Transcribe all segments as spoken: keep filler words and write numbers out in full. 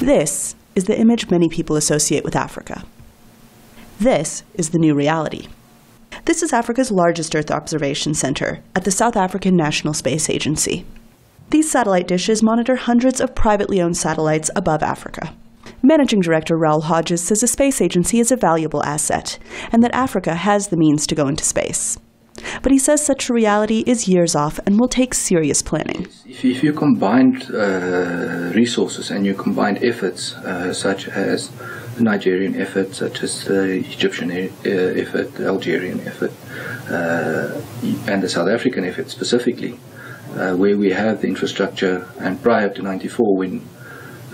This is the image many people associate with Africa. This is the new reality. This is Africa's largest Earth observation center at the South African National Space Agency. These satellite dishes monitor hundreds of privately owned satellites above Africa. Managing Director Raoul Hodges says a space agency is a valuable asset and that Africa has the means to go into space. But he says such a reality is years off and will take serious planning. If, if you combined uh, resources and you combined efforts uh, such as the Nigerian effort, such as the Egyptian e effort, the Algerian effort, uh, and the South African effort specifically, uh, where we have the infrastructure, and prior to ninety-four when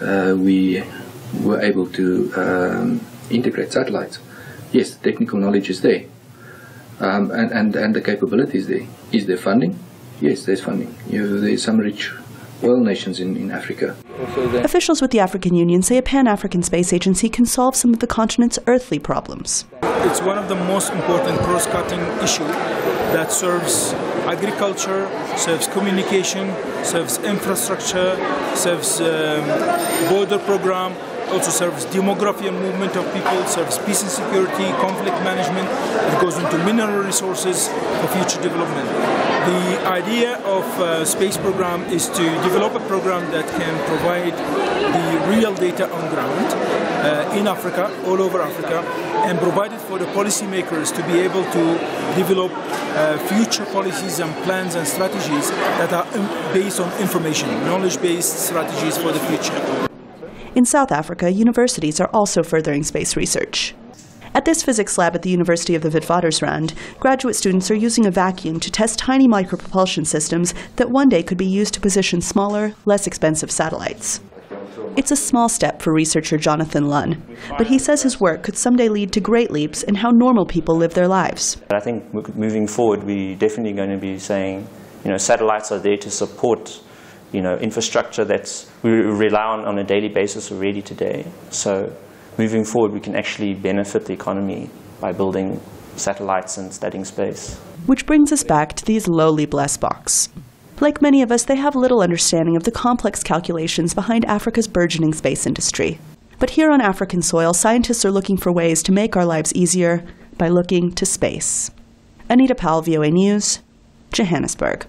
uh, we were able to um, integrate satellites, yes, the technical knowledge is there. Um, and, and, and the capabilities there. Is there funding? Yes, there's funding. You know, there's some rich oil nations in, in Africa. Officials with the African Union say a Pan-African Space Agency can solve some of the continent's earthly problems. It's one of the most important cross-cutting issues that serves agriculture, serves communication, serves infrastructure, serves um, border program, also serves demography and movement of people, serves peace and security, conflict management. It goes into mineral resources for future development. The idea of uh, space program is to develop a program that can provide the real data on ground uh, in Africa, all over Africa, and provide it for the policymakers to be able to develop uh, future policies and plans and strategies that are based on information, knowledge-based strategies for the future. In South Africa, universities are also furthering space research. At this physics lab at the University of the Witwatersrand, graduate students are using a vacuum to test tiny micropropulsion systems that one day could be used to position smaller, less expensive satellites. It's a small step for researcher Jonathan Lunn, but he says his work could someday lead to great leaps in how normal people live their lives. I think moving forward, we're definitely going to be saying, you know, satellites are there to support you know, infrastructure that's we rely on on a daily basis already today. So moving forward, we can actually benefit the economy by building satellites and studying space. Which brings us back to these lowly blessed box. Like many of us, they have little understanding of the complex calculations behind Africa's burgeoning space industry. But here on African soil, scientists are looking for ways to make our lives easier by looking to space. Anita Powell, V O A News, Johannesburg.